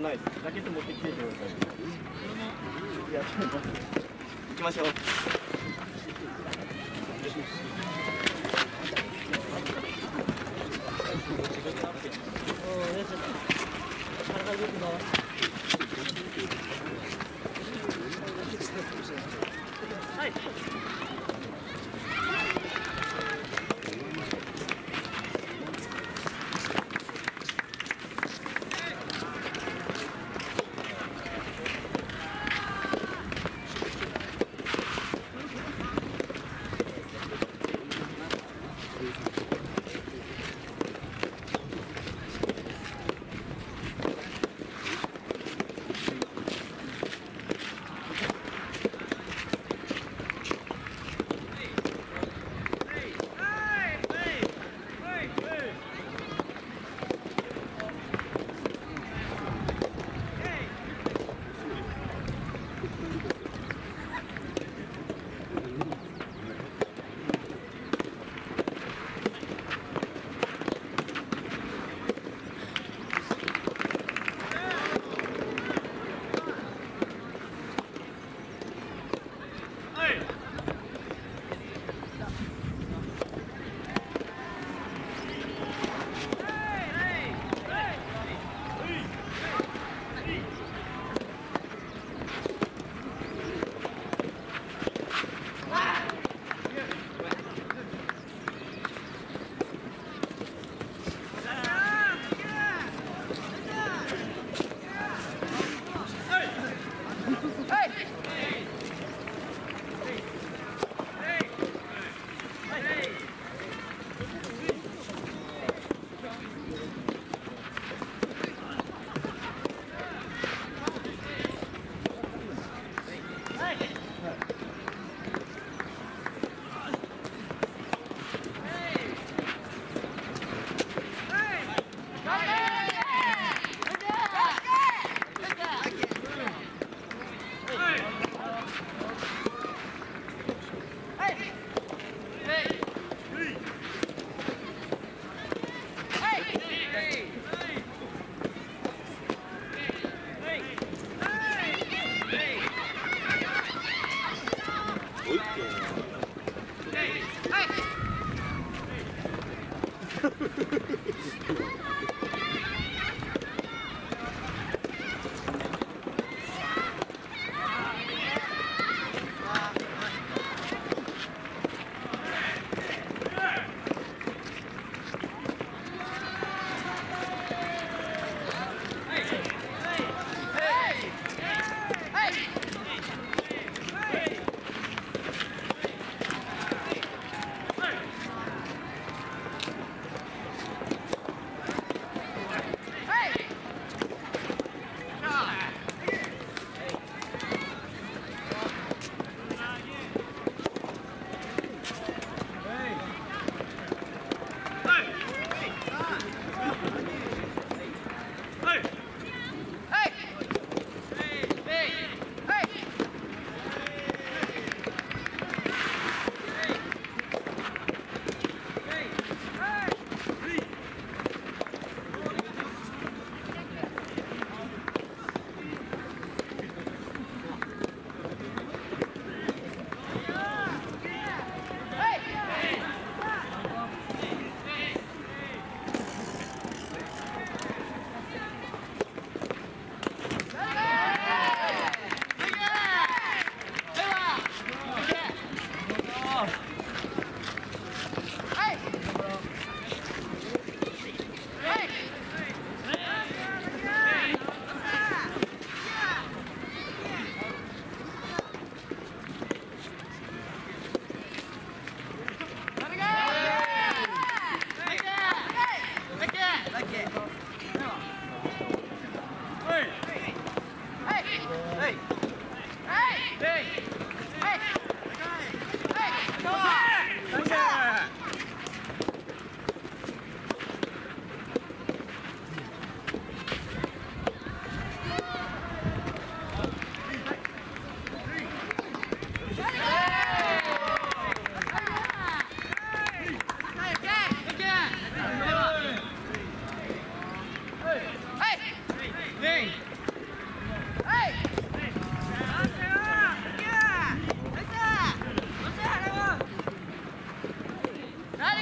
ないです。ラケット持ってきてください。いや、ちょっと待って。行きましょう。はい。は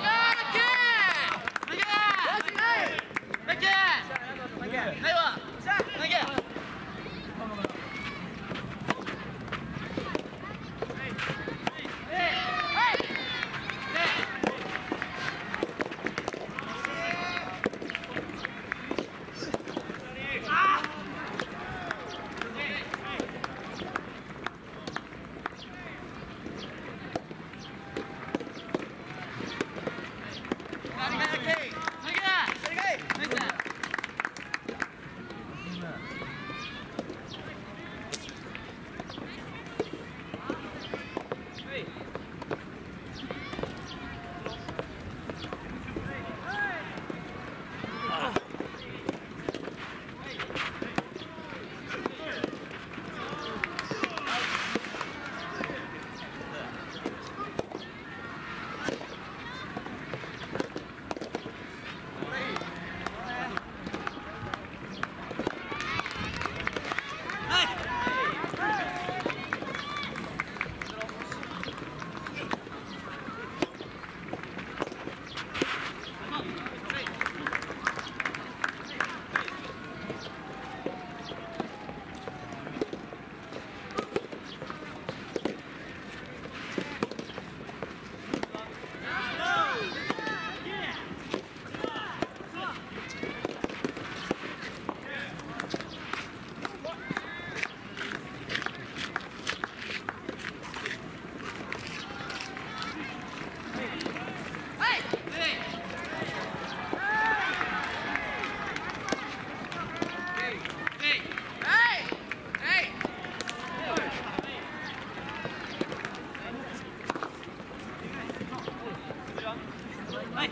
い。